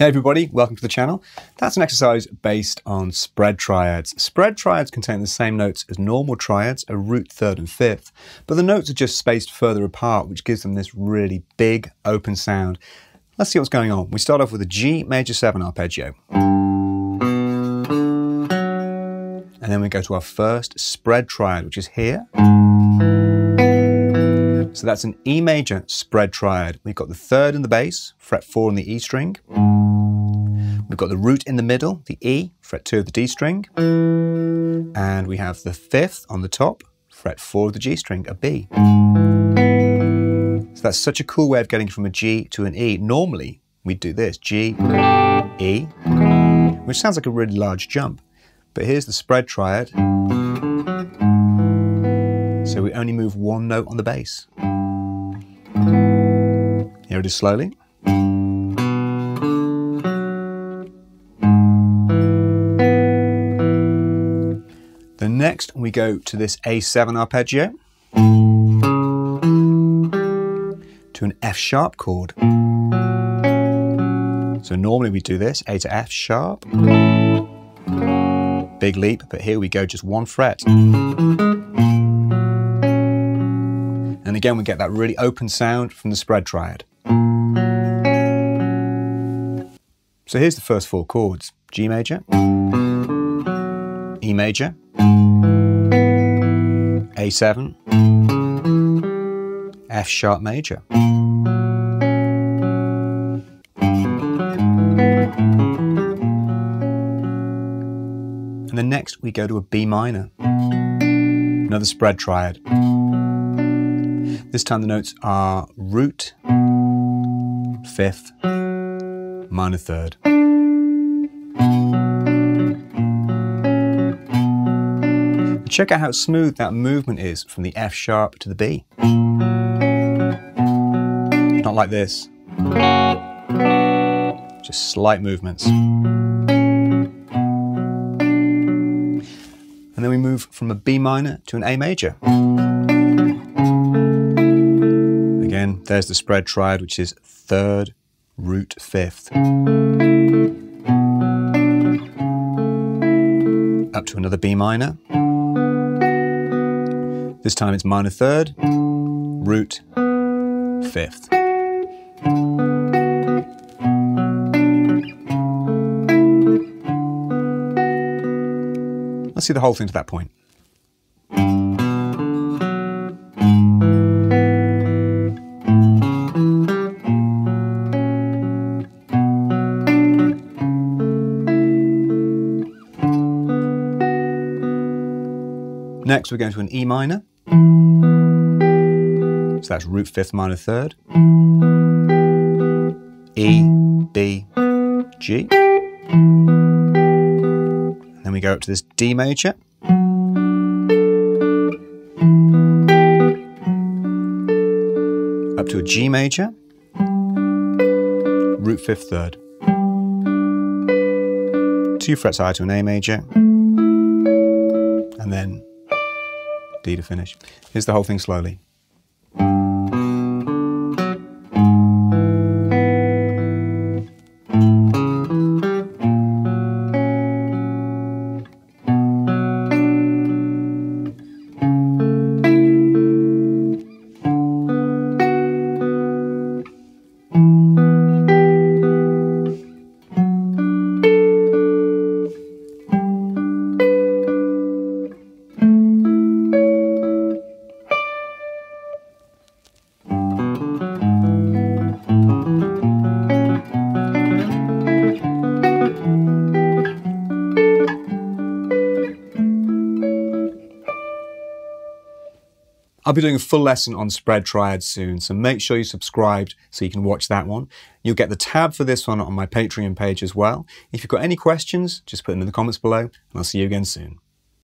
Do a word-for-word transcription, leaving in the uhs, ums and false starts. Hey everybody, welcome to the channel. That's an exercise based on spread triads. Spread triads contain the same notes as normal triads, a root, third and fifth, but the notes are just spaced further apart, which gives them this really big open sound. Let's see what's going on. We start off with a G major seven arpeggio. And then we go to our first spread triad, which is here. So that's an E major spread triad. We've got the third in the bass, fret four on the E string. We've got the root in the middle, the E, fret two of the D string. And we have the fifth on the top, fret four of the G string, a B. So that's such a cool way of getting from a G to an E. Normally, we'd do this, G, E, which sounds like a really large jump. But here's the spread triad. So we only move one note on the bass. Here it is slowly. Then next we go to this A seven arpeggio, to an F sharp chord. So normally we do this, A to F sharp. Big leap, but here we go just one fret. And again we get that really open sound from the spread triad. So here's the first four chords. G major, E major, A seven, F sharp major. And then next we go to a B minor, another spread triad. This time the notes are root, fifth, minor third. Check out how smooth that movement is from the F sharp to the B. Not like this. Just slight movements. And then we move from a B minor to an A major. Again, there's the spread triad, which is third, root, fifth. Up to another B minor. This time it's minor third, root, fifth. Let's see the whole thing to that point. Next we're going to an E minor. So that's root fifth minor third. E, B, G. And then we go up to this D major. Up to a G major. Root fifth third. Two frets higher to an A major. And then D to finish. Here's the whole thing slowly. I'll be doing a full lesson on spread triads soon, so make sure you subscribed so you can watch that one. You'll get the tab for this one on my Patreon page as well. If you've got any questions, just put them in the comments below, and I'll see you again soon.